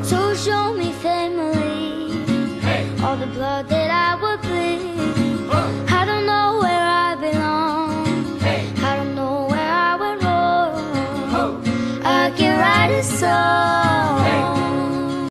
So show me family, hey. All the blood that